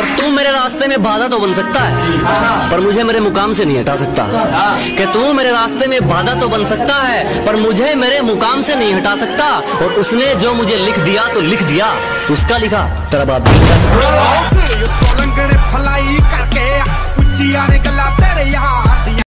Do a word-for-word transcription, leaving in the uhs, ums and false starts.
और तू मेरे रास्ते में बाधा तो बन सकता है पर मुझे मेरे मुकाम से नहीं हटा सकता। कि तू मेरे रास्ते में बाधा तो बन सकता है पर मुझे मेरे मुकाम से नहीं हटा सकता। और उसने जो मुझे लिख दिया तो लिख दिया, उसका लिखा तेरा बाप भी नहीं मिटा सकता।